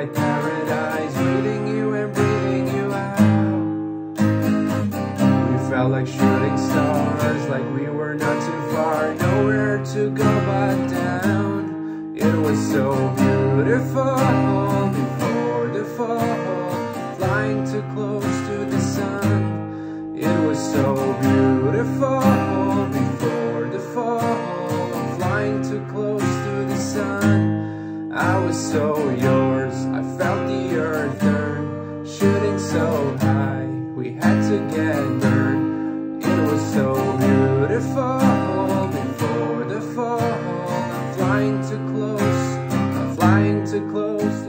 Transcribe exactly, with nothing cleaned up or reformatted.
like paradise, meeting you and breathing you out. We felt like shooting stars, like we were not too far, nowhere to go but down. It was so beautiful before the fall, flying too close to the sun. It was so beautiful before the fall, flying too close to the sun. I was so yours, I felt the earth turn, shooting so high, we had to get burned. It was so beautiful before the fall, I'm flying too close, I'm flying too close.